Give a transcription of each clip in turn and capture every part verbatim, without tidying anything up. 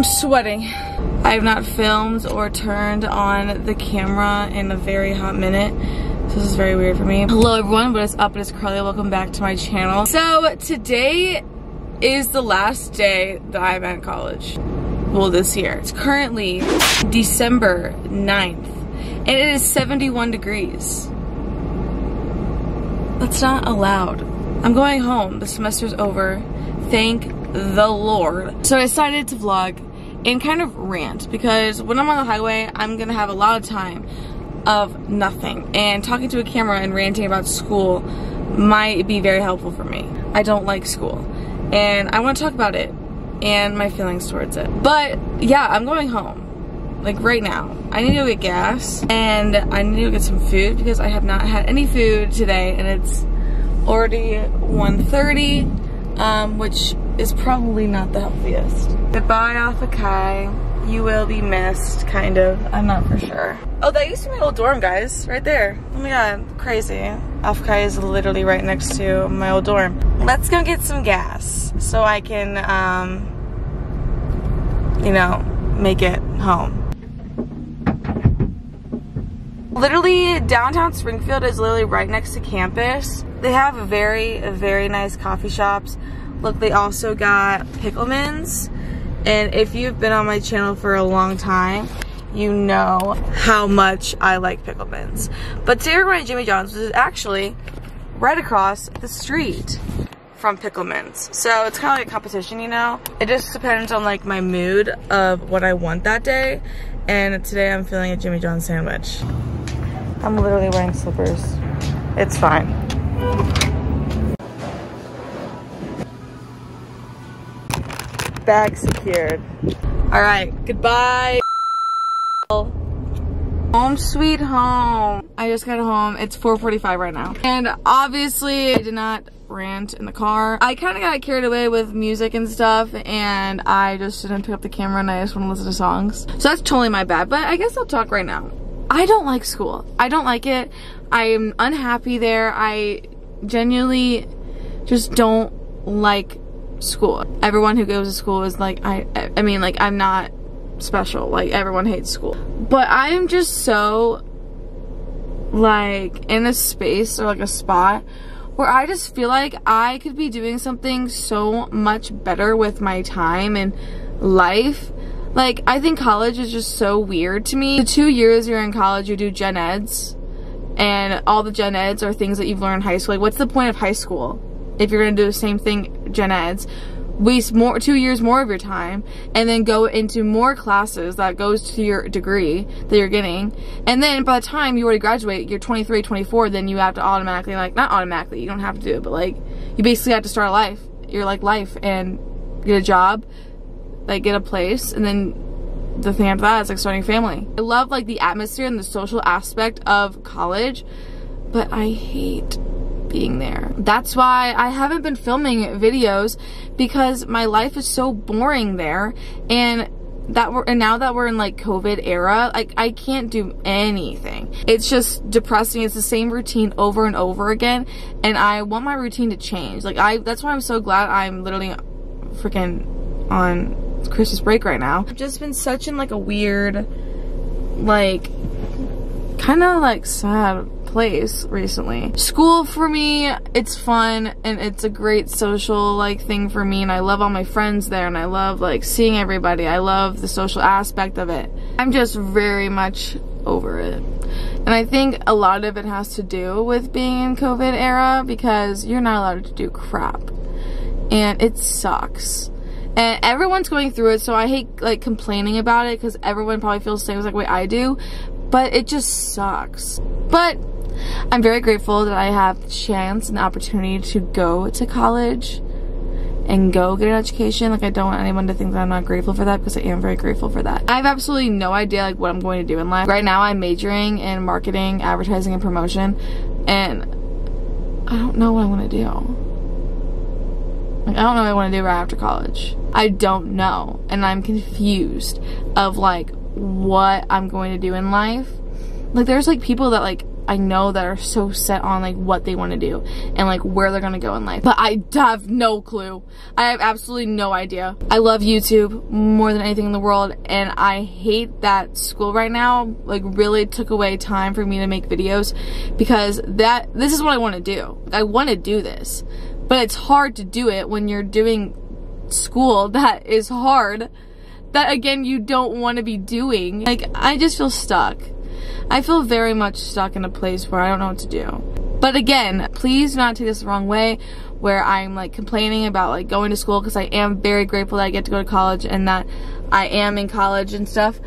I'm sweating. I have not filmed or turned on the camera in a very hot minute. So this is very weird for me. Hello everyone, what is up? It is Karleigh. Welcome back to my channel. So today is the last day that I'm at college. Well, this year. It's currently December ninth and it is seventy-one degrees. That's not allowed. I'm going home. The semester's over. Thank the Lord. So I decided to vlog and kind of rant because when I'm on the highway, I'm gonna have a lot of time of nothing, and talking to a camera and ranting about school might be very helpful for me. I don't like school and I want to talk about it and my feelings towards it. But yeah, I'm going home. Like right now. I need to go get gas and I need to go get some food because I have not had any food today and it's already one thirty, um, which is probably not the healthiest. Goodbye, Alpha Chi. You will be missed, kind of. I'm not for sure. Oh, that used to be my old dorm, guys. Right there. Oh my god, crazy. Alpha Chi is literally right next to my old dorm. Let's go get some gas so I can, um, you know, make it home. Literally, downtown Springfield is literally right next to campus. They have very, very nice coffee shops. Look, they also got Pickleman's. And if you've been on my channel for a long time, you know how much I like Pickleman's. But today we're going to Jimmy John's, which is actually right across the street from Pickleman's. So it's kind of like a competition, you know? It just depends on like my mood of what I want that day. And today I'm feeling a Jimmy John's sandwich. I'm literally wearing slippers. It's fine. Bag secured. All right, goodbye. Home sweet home. I just got home. It's four forty-five right now. And obviously I did not rant in the car. I kind of got carried away with music and stuff and I just didn't pick up the camera and I just want to listen to songs. So that's totally my bad, but I guess I'll talk right now. I don't like school. I don't like it. I'm unhappy there. I genuinely just don't like school. Everyone who goes to school is like, I I mean, like, I'm not special, like everyone hates school, but I'm just so like in a space or like a spot where I just feel like I could be doing something so much better with my time and life. Like, I think college is just so weird to me. The two years you're in college, you do gen eds, and all the gen eds are things that you've learned in high school. Like, what's the point of high school if you're gonna do the same thing gen eds? Waste more two years more of your time and then go into more classes that goes to your degree that you're getting, and then by the time you already graduate, you're twenty-three, twenty-four, then you have to automatically, like, not automatically, you don't have to do it, but like you basically have to start a life, your like life, and get a job, like get a place, and then the thing after that is like starting a family. I love like the atmosphere and the social aspect of college, but I hate being there. That's why I haven't been filming videos, because my life is so boring there, and that we're and now that we're in like COVID era, like I can't do anything. It's just depressing. It's the same routine over and over again, and I want my routine to change. Like I that's why I'm so glad I'm literally freaking on Christmas break right now. I've just been such in like a weird, like kind of like sad place recently. School for me, it's fun and it's a great social like thing for me, and I love all my friends there, and I love like seeing everybody. I love the social aspect of it. I'm just very much over it, and I think a lot of it has to do with being in COVID era, because you're not allowed to do crap and it sucks. And everyone's going through it, so I hate like complaining about it, because everyone probably feels the same as like way I do, but it just sucks. But I'm very grateful that I have the chance and the opportunity to go to college and go get an education. Like, I don't want anyone to think that I'm not grateful for that, because I am very grateful for that. I have absolutely no idea like what I'm going to do in life. Right now I'm majoring in marketing, advertising, and promotion, and I don't know what I want to do. Like, I don't know what I want to do right after college. I don't know, and I'm confused of like what I'm going to do in life. Like, there's like people that like I know that are so set on like what they want to do and like where they're gonna go in life, but I have no clue. I have absolutely no idea. I love YouTube more than anything in the world, and I hate that school right now like really took away time for me to make videos, because that this is what I want to do. I want to do this, but it's hard to do it when you're doing school that is hard, that again you don't want to be doing. Like, I just feel stuck. I feel very much stuck in a place where I don't know what to do. But again, please do not take this the wrong way where I'm like complaining about like going to school, because I am very grateful that I get to go to college and that I am in college and stuff,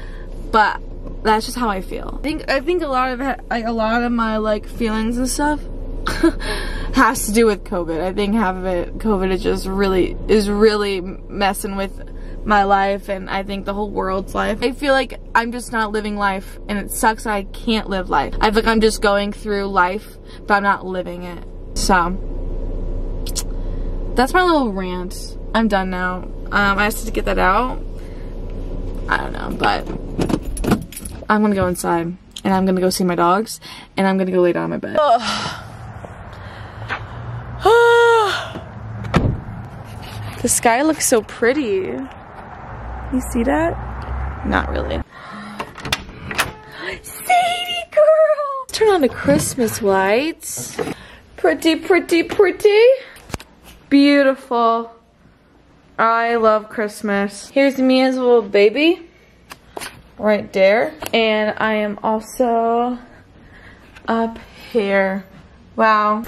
but that's just how I feel. I think I think a lot of like, a lot of my like feelings and stuff has to do with COVID. I think half of it, COVID is just really is really messing with my life, and I think the whole world's life. I feel like I'm just not living life, and it sucks that I can't live life. I feel like I'm just going through life, but I'm not living it. So that's my little rant. I'm done now. Um, I just had to get that out. I don't know, but I'm gonna go inside, and I'm gonna go see my dogs, and I'm gonna go lay down on my bed. The sky looks so pretty. You see that? Not really. Sadie girl! Let's turn on the Christmas lights. Pretty, pretty, pretty. Beautiful. I love Christmas. Here's Mia's little baby. Right there. And I am also up here. Wow.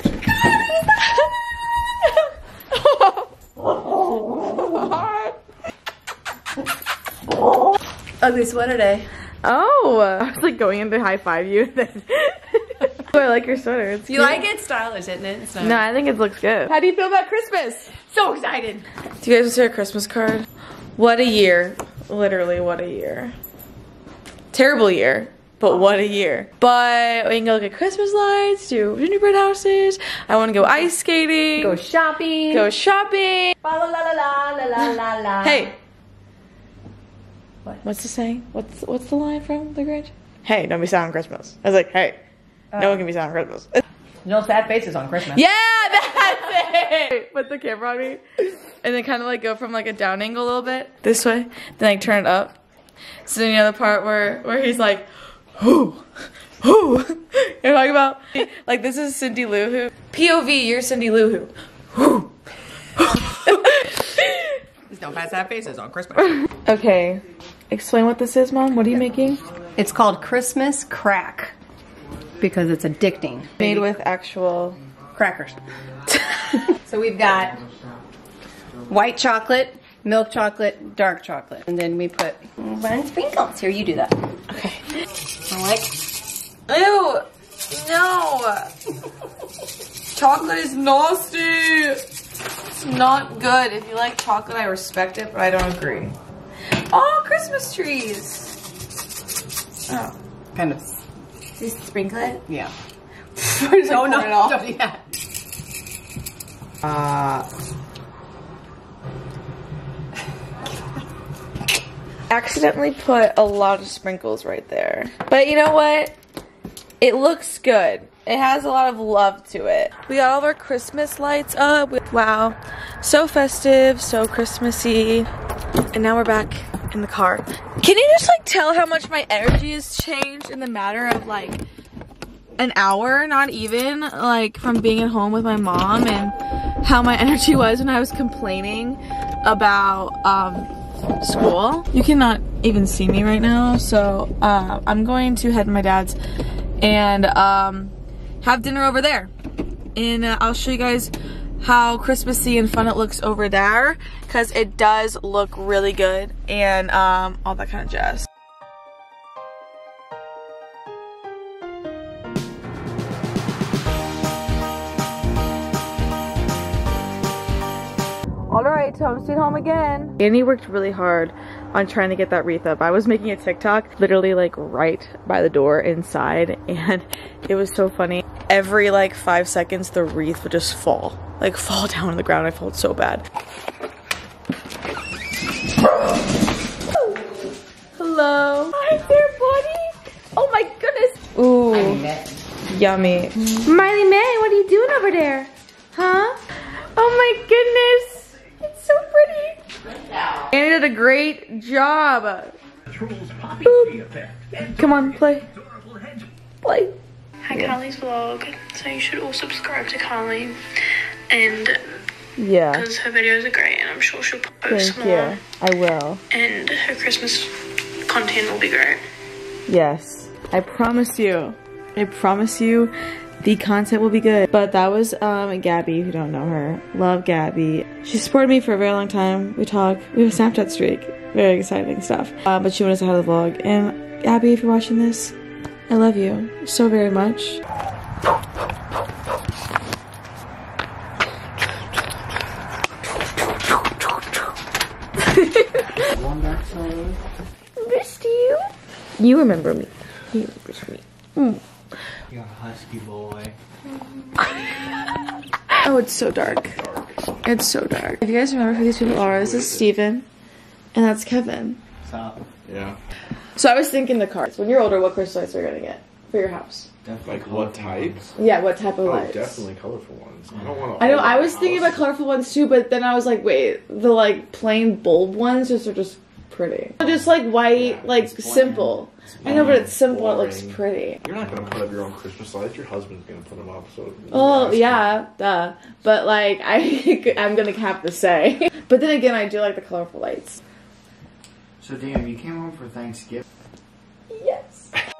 Ugly sweater day. Oh, I was like going in to high five you. Then. Oh, I like your sweater. It's you cute. Like it? Stylish, isn't it? So. No, I think it looks good. How do you feel about Christmas? So excited. Do you guys see our Christmas card? What a year. Literally, what a year. Terrible year, but what a year. But we can go look at Christmas lights, do gingerbread houses. I want to go ice skating. Go shopping. Go shopping. La la la la la la la. Hey. What? What's the saying? What's what's the line from The Grinch? Hey, don't be sad on Christmas. I was like, hey, uh, no one can be sad on Christmas. No sad faces on Christmas. Yeah, that's it! Put the camera on me. And then kind of like go from like a down angle a little bit. This way. Then like turn it up. So then you know the part where, where he's like, who? Who? You're talking about? Like, this is Cindy Lou who. P O V, you're Cindy Lou who. Who? Don't pass that faces on Christmas. Okay. Explain what this is, Mom. What are you making? It's called Christmas Crack because it's addicting. Made with actual crackers. So we've got white chocolate, milk chocolate, dark chocolate. And then we put one sprinkles. Here, you do that. Okay. I'm like, ew, no. Chocolate is nasty. It's not good. If you like chocolate, I respect it, but I don't agree. Oh, Christmas trees. Oh. Kind of. Just sprinkle it? Yeah. Just, like, no, no, no. Don't do that. Uh. Accidentally put a lot of sprinkles right there. But you know what? It looks good. It has a lot of love to it. We got all of our Christmas lights up. Wow. So festive, so Christmassy. And now we're back in the car. Can you just like tell how much my energy has changed in the matter of like an hour, not even, like from being at home with my mom, and how my energy was when I was complaining about um, school. You cannot even see me right now, so uh, I'm going to head to my dad's and um, have dinner over there. And uh, I'll show you guys how Christmassy and fun it looks over there, because it does look really good, and um, all that kind of jazz. Alright, so I'm sitting home again. Annie worked really hard on trying to get that wreath up. I was making a TikTok literally like right by the door inside, and it was so funny. Every like five seconds the wreath would just fall. Like fall down on the ground. I felt so bad. Hello. Hi there, buddy. Oh my goodness. Ooh. yummy. Mm. Miley Mae, what are you doing over there? Huh? Oh my goodness, it's so pretty. Anna did a great job. Boop. Come on, play. Play. Hi, yeah. Karleigh's vlog. So you should all subscribe to Karleigh. And yeah, because her videos are great, and I'm sure she'll post Thank more. You. I will. And her Christmas content will be great. Yes, I promise you. I promise you, the content will be good. But that was um Gabby, if you don't know her. Love Gabby. She supported me for a very long time. We talk. We have a Snapchat streak. Very exciting stuff. Uh, but she wanted to have the vlog. And Gabby, if you're watching this, I love you so very much. Missed you. You remember me. He remembers me. Mm. You're a husky boy. Oh, it's so dark. It's so dark. If you guys remember who these people are, this is Steven, and that's Kevin. Stop. Yeah. So I was thinking the cards. When you're older, what Christmas lights are you gonna get for your house? Definitely like what types? Yeah, what type of oh, lights? Definitely colorful ones. I don't want to. I know. I was house. thinking about colorful ones too, but then I was like, wait, the like plain bulb ones just are just pretty. Just like white, yeah, like simple. I know, but it's simple. Boring. It looks pretty. You're not gonna put up your own Christmas lights. Your husband's gonna put them up. So oh yeah, duh. But like I, I'm gonna have to say. But then again, I do like the colorful lights. So damn, you came home for Thanksgiving. Yes.